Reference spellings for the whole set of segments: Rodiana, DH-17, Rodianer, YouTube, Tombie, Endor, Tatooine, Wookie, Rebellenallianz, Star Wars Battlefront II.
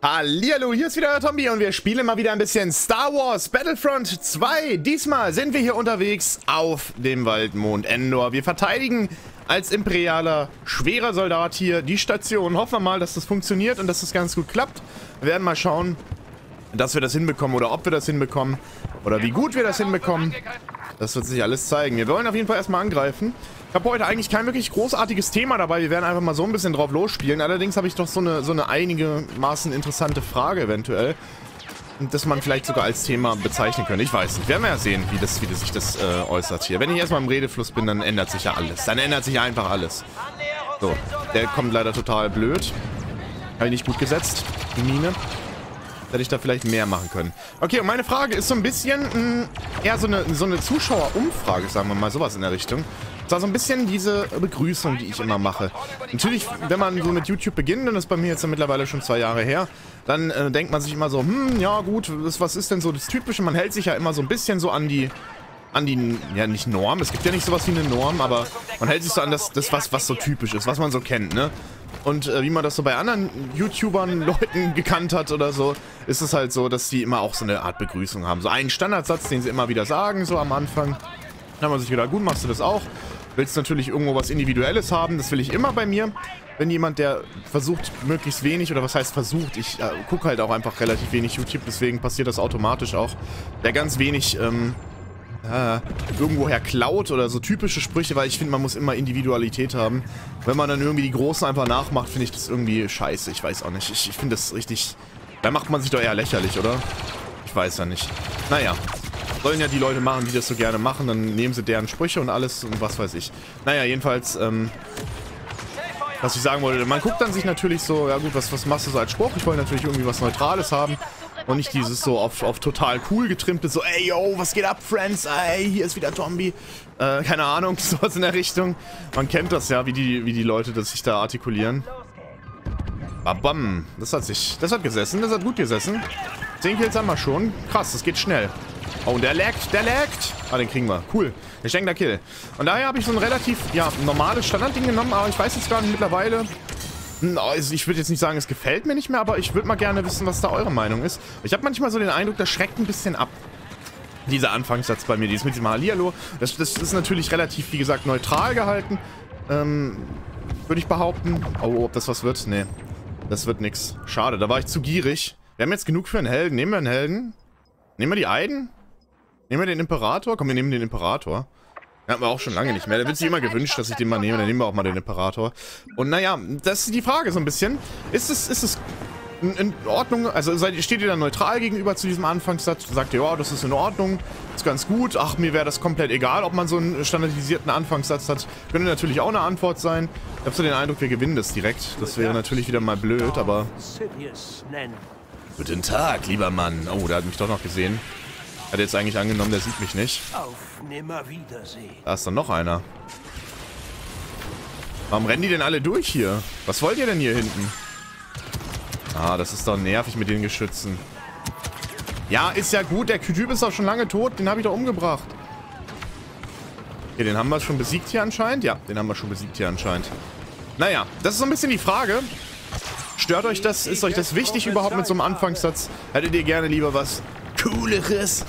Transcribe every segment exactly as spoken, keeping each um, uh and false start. Hallihallo, hier ist wieder euer Tombie und wir spielen mal wieder ein bisschen Star Wars Battlefront zwei. Diesmal sind wir hier unterwegs auf dem Waldmond Endor. Wir verteidigen als imperialer, schwerer Soldat hier die Station. Hoffen wir mal, dass das funktioniert und dass das ganz gut klappt. Wir werden mal schauen, dass wir das hinbekommen oder ob wir das hinbekommen oder wie gut wir das hinbekommen. Das wird sich alles zeigen. Wir wollen auf jeden Fall erstmal angreifen. Ich habe heute eigentlich kein wirklich großartiges Thema dabei. Wir werden einfach mal so ein bisschen drauf losspielen. Allerdings habe ich doch so eine, so eine einigermaßen interessante Frage eventuell, dass man vielleicht sogar als Thema bezeichnen könnte. Ich weiß nicht. Werden wir ja sehen, wie, das, wie das sich das äh, äußert hier. Wenn ich erstmal im Redefluss bin, dann ändert sich ja alles. Dann ändert sich einfach alles. So, der kommt leider total blöd. Habe ich nicht gut gesetzt. Die Mine. Hätte ich da vielleicht mehr machen können. Okay, und meine Frage ist so ein bisschen mh, eher so eine, so eine Zuschauerumfrage, sagen wir mal, sowas in der Richtung. Das war so ein bisschen diese Begrüßung, die ich immer mache. Natürlich, wenn man so mit YouTube beginnt, und das ist bei mir jetzt mittlerweile schon zwei Jahre her, dann äh, denkt man sich immer so, hm, ja gut, das, was ist denn so das Typische? Man hält sich ja immer so ein bisschen so an die, an die, ja nicht Norm, es gibt ja nicht sowas wie eine Norm, aber man hält sich so an das, das was, was so typisch ist, was man so kennt, ne? Und äh, wie man das so bei anderen YouTubern, Leuten gekannt hat oder so, ist es halt so, dass die immer auch so eine Art Begrüßung haben. So einen Standardsatz, den sie immer wieder sagen, so am Anfang. Dann haben wir sich gedacht, gut, machst du das auch. Willst natürlich irgendwo was Individuelles haben, das will ich immer bei mir. Wenn jemand, der versucht möglichst wenig, oder was heißt versucht, ich äh, gucke halt auch einfach relativ wenig YouTube, deswegen passiert das automatisch auch, der ganz wenig, ähm... Äh, irgendwoher klaut oder so typische Sprüche, weil ich finde, man muss immer Individualität haben. Wenn man dann irgendwie die Großen einfach nachmacht, finde ich das irgendwie scheiße. Ich weiß auch nicht. Ich, ich finde das richtig... Da macht man sich doch eher lächerlich, oder? Ich weiß ja nicht. Naja. Sollen ja die Leute machen, die das so gerne machen. Dann nehmen sie deren Sprüche und alles und was weiß ich. Naja, jedenfalls, ähm... was ich sagen wollte, man guckt dann sich natürlich so, ja gut, was, was machst du so als Spruch? Ich wollte natürlich irgendwie was Neutrales haben. Und nicht dieses so auf, auf total cool getrimmte, so, ey, yo, was geht ab, Friends? Ey, hier ist wieder Tombie. Äh, keine Ahnung, sowas in der Richtung. Man kennt das ja, wie die, wie die Leute das sich da artikulieren. Babam. Das hat sich, das hat gesessen, das hat gut gesessen. zehn Kills haben wir schon. Krass, das geht schnell. Oh, und der laggt, der laggt. Ah, den kriegen wir. Cool. Der schenkter Kill. Und daher habe ich so ein relativ, ja, normales Standardding genommen, aber ich weiß jetzt gar nicht mittlerweile... Also ich würde jetzt nicht sagen, es gefällt mir nicht mehr, aber ich würde mal gerne wissen, was da eure Meinung ist. Ich habe manchmal so den Eindruck, das schreckt ein bisschen ab. Dieser Anfangssatz bei mir, dieses mit dem Hallihallo. Das, das ist natürlich relativ, wie gesagt, neutral gehalten. Ähm, würde ich behaupten. Oh, ob das was wird? Nee. Das wird nix. Schade, da war ich zu gierig. Wir haben jetzt genug für einen Helden. Nehmen wir einen Helden? Nehmen wir die Eiden? Nehmen wir den Imperator? Komm, wir nehmen den Imperator. Den hatten wir auch schon lange nicht mehr. Da wird sich immer gewünscht, dass ich den mal nehme. Dann nehmen wir auch mal den Imperator. Und naja, das ist die Frage so ein bisschen. Ist es, ist es in Ordnung? Also seid, steht ihr da neutral gegenüber zu diesem Anfangssatz? Sagt ihr, ja, das ist in Ordnung, ist ganz gut. Ach, mir wäre das komplett egal, ob man so einen standardisierten Anfangssatz hat. Könnte natürlich auch eine Antwort sein. Ich habe so den Eindruck, wir gewinnen das direkt. Das wäre natürlich wieder mal blöd, aber... Guten Tag, lieber Mann. Oh, der hat mich doch noch gesehen. Hat jetzt eigentlich angenommen, der sieht mich nicht. Da ist dann noch einer. Warum rennen die denn alle durch hier? Was wollt ihr denn hier hinten? Ah, das ist doch nervig mit den Geschützen. Ja, ist ja gut. Der Typ ist doch schon lange tot. Den habe ich doch umgebracht. Okay, den haben wir schon besiegt hier anscheinend. Ja, den haben wir schon besiegt hier anscheinend. Naja, das ist so ein bisschen die Frage. Stört euch das? Ist euch das wichtig überhaupt mit so einem Anfangssatz? Hättet ihr gerne lieber was... Cooleres.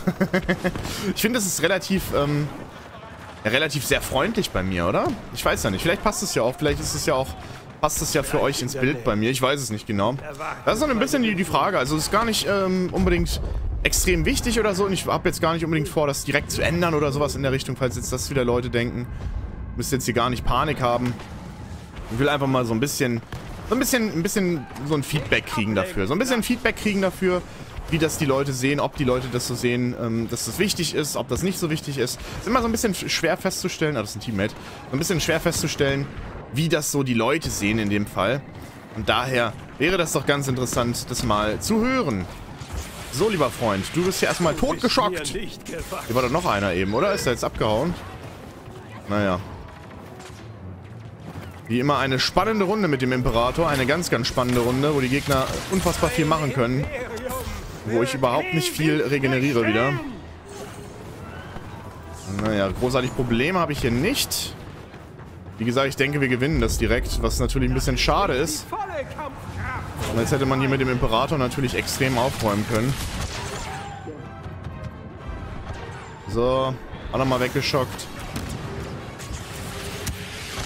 Ich finde, das ist relativ, ähm, ja, relativ sehr freundlich bei mir, oder? Ich weiß ja nicht. Vielleicht passt es ja auch. Vielleicht ist es ja auch, passt es ja für euch ins Bild bei mir. Ich weiß es nicht genau. Das ist so ein bisschen die, die Frage. Also, es ist gar nicht ähm, unbedingt extrem wichtig oder so. Und ich habe jetzt gar nicht unbedingt vor, das direkt zu ändern oder sowas in der Richtung, falls jetzt das wieder Leute denken. Müsst jetzt hier gar nicht Panik haben. Ich will einfach mal so ein bisschen, so ein bisschen, ein bisschen so ein Feedback kriegen dafür. So ein bisschen Feedback kriegen dafür. Wie das die Leute sehen, ob die Leute das so sehen, ähm, dass das wichtig ist, ob das nicht so wichtig ist. Ist immer so ein bisschen schwer festzustellen, ah, das ist ein Teammate, so ein bisschen schwer festzustellen, wie das so die Leute sehen in dem Fall. Und daher wäre das doch ganz interessant, das mal zu hören. So, lieber Freund, du bist hier erstmal totgeschockt. Hier war doch noch einer eben, oder? Ist er jetzt abgehauen? Naja. Wie immer eine spannende Runde mit dem Imperator, eine ganz, ganz spannende Runde, wo die Gegner unfassbar viel machen können. Wo ich überhaupt nicht viel regeneriere wieder. Naja, großartig Probleme habe ich hier nicht. Wie gesagt, ich denke, wir gewinnen das direkt, was natürlich ein bisschen schade ist. Und jetzt hätte man hier mit dem Imperator natürlich extrem aufräumen können. So, auch nochmal weggeschockt.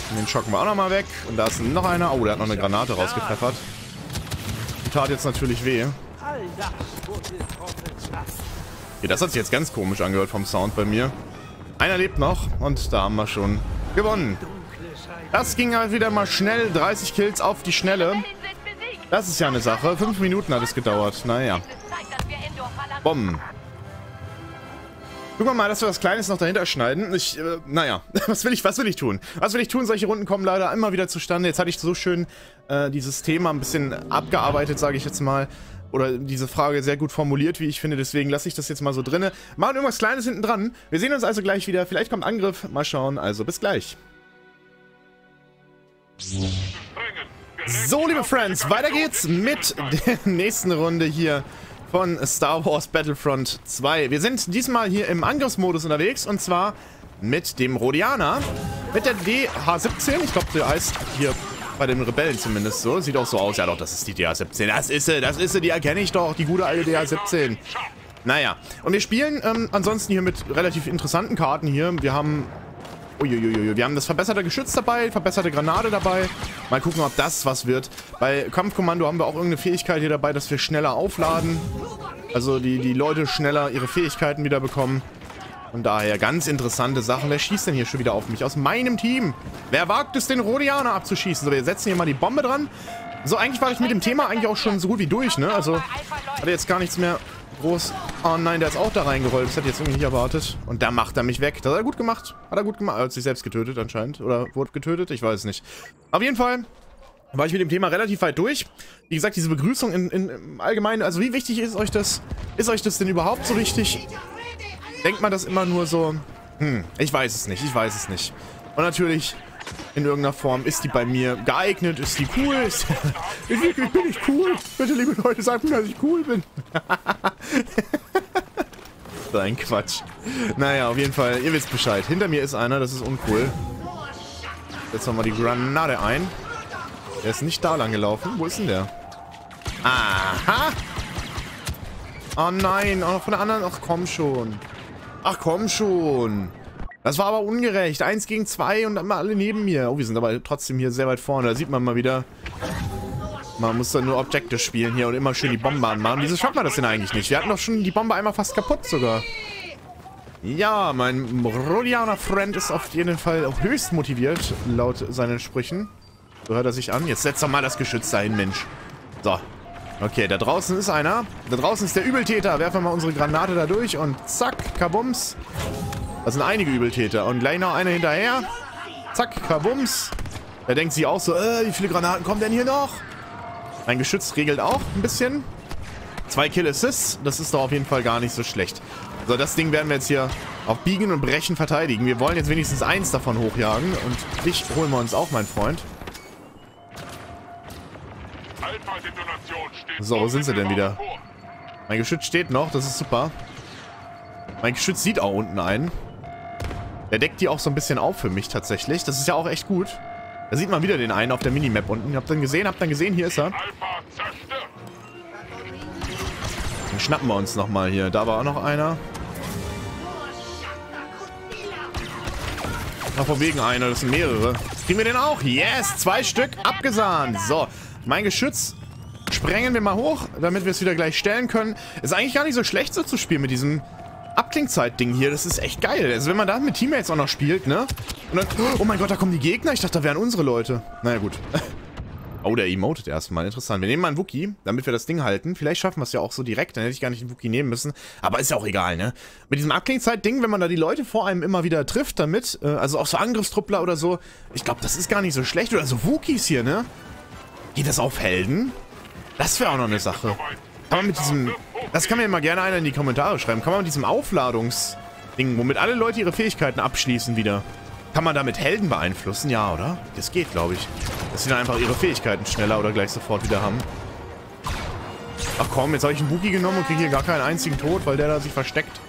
Und den schocken wir auch nochmal weg. Und da ist noch einer. Oh, der hat noch eine Granate rausgepfeffert. Die tat jetzt natürlich weh. Ja, das hat sich jetzt ganz komisch angehört vom Sound bei mir. Einer lebt noch und da haben wir schon gewonnen. Das ging halt wieder mal schnell. dreißig Kills auf die Schnelle. Das ist ja eine Sache. fünf Minuten hat es gedauert. Naja. Bomben. Gucken wir mal, dass wir was Kleines noch dahinter schneiden. Ich, äh, naja, was will ich, was will ich tun? Was will ich tun? Solche Runden kommen leider immer wieder zustande. Jetzt hatte ich so schön äh, dieses Thema ein bisschen abgearbeitet, sage ich jetzt mal. Oder diese Frage sehr gut formuliert, wie ich finde. Deswegen lasse ich das jetzt mal so drinne. Machen irgendwas Kleines hinten dran. Wir sehen uns also gleich wieder. Vielleicht kommt Angriff. Mal schauen. Also bis gleich. So, liebe Friends, weiter geht's mit der nächsten Runde hier von Star Wars Battlefront zwei. Wir sind diesmal hier im Angriffsmodus unterwegs und zwar mit dem Rodiana, mit der D H siebzehn. Ich glaube, der heißt hier bei den Rebellen zumindest so. Sieht auch so aus. Ja doch, das ist die D H siebzehn. Das ist sie, das ist sie, die erkenne ich doch, die gute alte D H siebzehn. Naja, und wir spielen ähm, ansonsten hier mit relativ interessanten Karten hier. Wir haben... Uiuiui, wir haben das verbesserte Geschütz dabei, verbesserte Granate dabei. Mal gucken, ob das was wird. Bei Kampfkommando haben wir auch irgendeine Fähigkeit hier dabei, dass wir schneller aufladen. Also die, die Leute schneller ihre Fähigkeiten wieder bekommen. Von daher ganz interessante Sachen. Wer schießt denn hier schon wieder auf mich? Aus meinem Team. Wer wagt es, den Rodianer abzuschießen? So, wir setzen hier mal die Bombe dran. So, eigentlich war ich mit dem Thema eigentlich auch schon so gut wie durch, ne? Also, hatte jetzt gar nichts mehr groß... Oh nein, der ist auch da reingerollt. Das hätte ich jetzt irgendwie nicht erwartet. Und da macht er mich weg. Das hat er gut gemacht. Hat er gut gemacht. Er hat sich selbst getötet anscheinend. Oder wurde getötet? Ich weiß es nicht. Auf jeden Fall war ich mit dem Thema relativ weit durch. Wie gesagt, diese Begrüßung in, in, im Allgemeinen. Also wie wichtig ist euch das? Ist euch das denn überhaupt so wichtig? Denkt man das immer nur so? Hm, ich weiß es nicht. Ich weiß es nicht. Und natürlich... In irgendeiner Form. Ist die bei mir geeignet? Ist die cool? Ist, bin ich cool? Bitte, liebe Leute, sagt mir, dass ich cool bin. Nein, Quatsch. Naja, auf jeden Fall, ihr wisst Bescheid. Hinter mir ist einer, das ist uncool. Jetzt nochmal die Granate ein. Der ist nicht da lang gelaufen. Wo ist denn der? Aha! Oh nein, auch noch von der anderen. Ach komm schon. Ach komm schon. Das war aber ungerecht. Eins gegen zwei und dann alle neben mir. Oh, wir sind aber trotzdem hier sehr weit vorne. Da sieht man mal wieder. Man muss dann nur Objective spielen hier und immer schön die Bombe anmachen. Wieso schafft man das denn eigentlich nicht? Wir hatten doch schon die Bombe einmal fast kaputt sogar. Ja, mein Rodianer-Friend ist auf jeden Fall auch höchst motiviert, laut seinen Sprüchen. So hört er sich an. Jetzt setz doch mal das Geschütz dahin, Mensch. So. Okay, da draußen ist einer. Da draußen ist der Übeltäter. Werfen wir mal unsere Granate da durch und zack, kabums. Das sind einige Übeltäter. Und gleich noch einer hinterher. Zack, kabums. Da denkt sie auch so, äh, wie viele Granaten kommen denn hier noch? Mein Geschütz regelt auch ein bisschen. Zwei Kill Assists. Das ist doch auf jeden Fall gar nicht so schlecht. So, das Ding werden wir jetzt hier auf Biegen und Brechen verteidigen. Wir wollen jetzt wenigstens eins davon hochjagen. Und dich holen wir uns auch, mein Freund. So, wo sind sie denn wieder? Mein Geschütz steht noch. Das ist super. Mein Geschütz sieht auch unten einen. Der deckt die auch so ein bisschen auf für mich tatsächlich. Das ist ja auch echt gut. Da sieht man wieder den einen auf der Minimap unten. Habt ihr den gesehen? Habt ihr den gesehen? Hier ist er. Den schnappen wir uns nochmal hier. Da war auch noch einer. Ach, von wegen einer. Das sind mehrere. Kriegen wir den auch? Yes! Zwei Stück abgesahnt. So, mein Geschütz sprengen wir mal hoch, damit wir es wieder gleich stellen können. Ist eigentlich gar nicht so schlecht so zu spielen mit diesem... Abklingzeit-Ding hier, das ist echt geil. Also wenn man da mit Teammates auch noch spielt, ne? Und dann, oh mein Gott, da kommen die Gegner. Ich dachte, da wären unsere Leute. Naja, gut. Oh, der emotet erstmal. Interessant. Wir nehmen mal einen Wookie, damit wir das Ding halten. Vielleicht schaffen wir es ja auch so direkt. Dann hätte ich gar nicht einen Wookie nehmen müssen. Aber ist ja auch egal, ne? Mit diesem Abklingzeit-Ding, wenn man da die Leute vor einem immer wieder trifft damit, also auch so Angriffstruppler oder so, ich glaube, das ist gar nicht so schlecht. Oder so Wookies hier, ne? Geht das auf Helden? Das wäre auch noch eine Sache. Kann man mit diesem... Das kann mir mal gerne einer in die Kommentare schreiben. Kann man mit diesem Aufladungsding, womit alle Leute ihre Fähigkeiten abschließen wieder, kann man damit Helden beeinflussen? Ja, oder? Das geht, glaube ich. Dass sie dann einfach ihre Fähigkeiten schneller oder gleich sofort wieder haben. Ach komm, jetzt habe ich einen Wookie genommen und kriege hier gar keinen einzigen Tod, weil der da sich versteckt.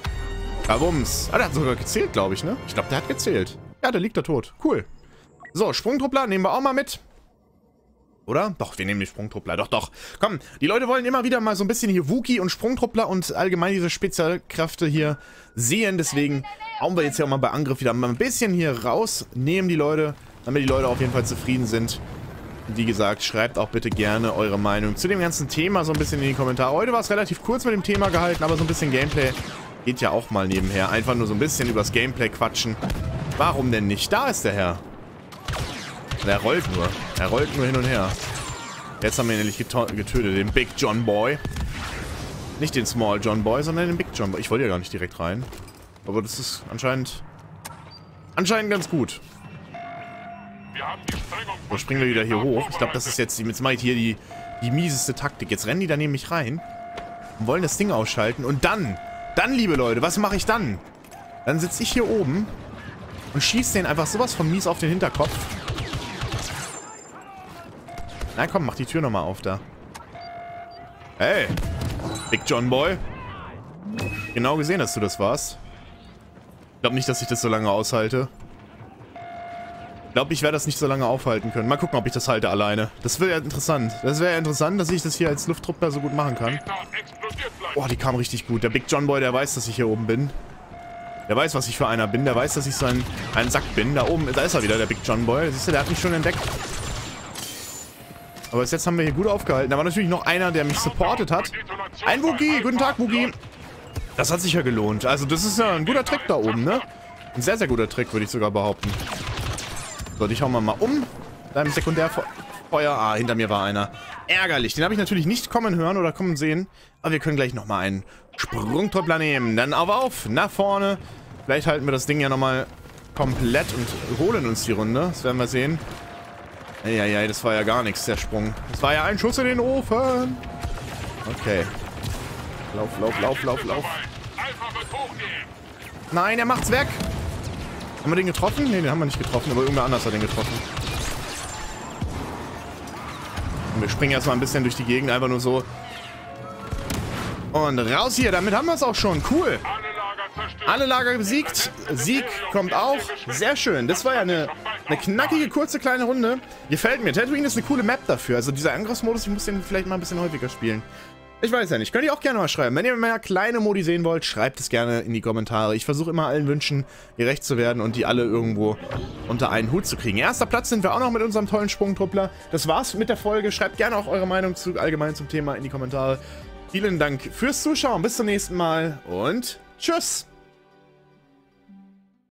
Kabums. Ah, der hat sogar gezählt, glaube ich, ne? Ich glaube, der hat gezählt. Ja, der liegt da tot. Cool. So, Sprungtruppler nehmen wir auch mal mit. Oder? Doch, wir nehmen die Sprungtruppler. Doch, doch. Komm, die Leute wollen immer wieder mal so ein bisschen hier Wookie und Sprungtruppler und allgemein diese Spezialkräfte hier sehen. Deswegen hauen wir jetzt ja auch mal bei Angriff wieder mal ein bisschen hier raus. Nehmen die Leute, damit die Leute auf jeden Fall zufrieden sind. Wie gesagt, schreibt auch bitte gerne eure Meinung zu dem ganzen Thema so ein bisschen in die Kommentare. Heute war es relativ kurz mit dem Thema gehalten, aber so ein bisschen Gameplay geht ja auch mal nebenher. Einfach nur so ein bisschen übers Gameplay quatschen. Warum denn nicht? Da ist der Herr. Er rollt nur. Er rollt nur hin und her. Jetzt haben wir ihn endlich getötet. Den Big John Boy. Nicht den Small John Boy, sondern den Big John Boy. Ich wollte ja gar nicht direkt rein. Aber das ist anscheinend... Anscheinend ganz gut. So, springen wir wieder hier hoch. Ich glaube, das ist jetzt... Jetzt mache ich hier die, die mieseste Taktik. Jetzt rennen die da nämlich rein. Und wollen das Ding ausschalten. Und dann... Dann, liebe Leute, was mache ich dann? Dann sitze ich hier oben. Und schieße den einfach sowas von mies auf den Hinterkopf. Na komm, mach die Tür nochmal auf da. Hey, Big John Boy. Genau gesehen, dass du das warst. Ich glaube nicht, dass ich das so lange aushalte. Ich glaube, ich werde das nicht so lange aufhalten können. Mal gucken, ob ich das halte alleine. Das wäre ja interessant. Das wäre ja interessant, dass ich das hier als Luftruppler so gut machen kann. Boah, die kam richtig gut. Der Big John Boy, der weiß, dass ich hier oben bin. Der weiß, was ich für einer bin. Der weiß, dass ich so ein, ein Sack bin. Da oben, da ist er wieder, der Big John Boy. Siehst du, der hat mich schon entdeckt. Aber bis jetzt haben wir hier gut aufgehalten. Da war natürlich noch einer, der mich supportet hat. Ein Wookie! Guten Tag, Wookie! Das hat sich ja gelohnt. Also das ist ja ein guter Trick da oben, ne? Ein sehr, sehr guter Trick, würde ich sogar behaupten. So, dich hauen wir mal um. Da im Sekundärfeuer... Ah, hinter mir war einer. Ärgerlich. Den habe ich natürlich nicht kommen hören oder kommen sehen. Aber wir können gleich nochmal einen Sprungtruppler nehmen. Dann auf, auf, nach vorne. Vielleicht halten wir das Ding ja nochmal komplett und holen uns die Runde. Das werden wir sehen. Ja, ja, das war ja gar nichts, der Sprung. Das war ja ein Schuss in den Ofen. Okay. Lauf, lauf, lauf, lauf, lauf. Nein, er macht's weg. Haben wir den getroffen? Ne, den haben wir nicht getroffen, aber irgendwer anders hat den getroffen. Und wir springen erstmal ein bisschen durch die Gegend, einfach nur so. Und raus hier, damit haben wir es auch schon. Cool. Alle Lager besiegt. Sieg kommt auch. Sehr schön. Das war ja eine, eine knackige, kurze, kleine Runde. Gefällt mir. Tatooine ist eine coole Map dafür. Also dieser Angriffsmodus, ich muss den vielleicht mal ein bisschen häufiger spielen. Ich weiß ja nicht. Könnt ihr auch gerne mal schreiben. Wenn ihr mehr kleine Modi sehen wollt, schreibt es gerne in die Kommentare. Ich versuche immer allen Wünschen gerecht zu werden und die alle irgendwo unter einen Hut zu kriegen. Erster Platz sind wir auch noch mit unserem tollen Sprungtruppler. Das war's mit der Folge. Schreibt gerne auch eure Meinung zu, allgemein zum Thema in die Kommentare. Vielen Dank fürs Zuschauen. Bis zum nächsten Mal und tschüss!